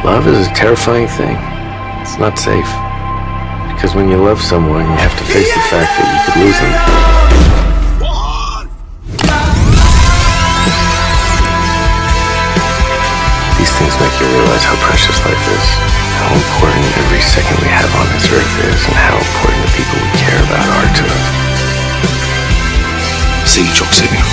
Love is a terrifying thing. It's not safe. Because when you love someone, you have to face the fact that you could lose them. These things make you realize how precious life is, how important every second we have on this earth is, and how important the people we care about are to us. See you, Jock Sydney.